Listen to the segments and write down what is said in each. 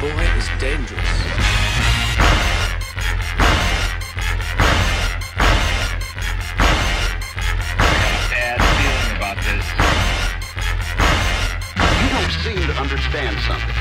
boy is dangerous. Seem to understand something.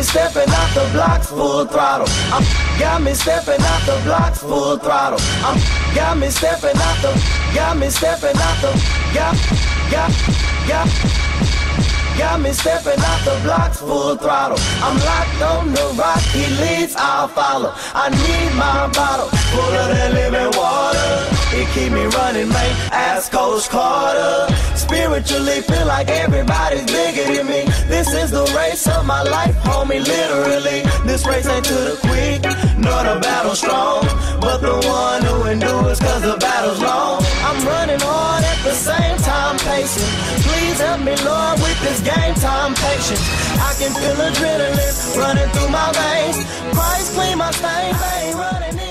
Stepping out the blocks full throttle. Got me stepping out the blocks full throttle. Got me stepping out the. Got me stepping out the. Got me stepping out the blocks full throttle. I'm locked on the rock. He leads, I'll follow. I need my bottle full of that living water. It keep me running, man. Ask Coach Carter. Spiritually feel like everybody's bigger than me. This is the race of my life, homie, literally. This race ain't to the quick, nor the battle strong, but the one who endures, cause the battle's long. I'm running hard at the same time pacing. Please help me, Lord, with this game time patience. I can feel adrenaline running through my veins. Christ clean my stains, I ain't running in.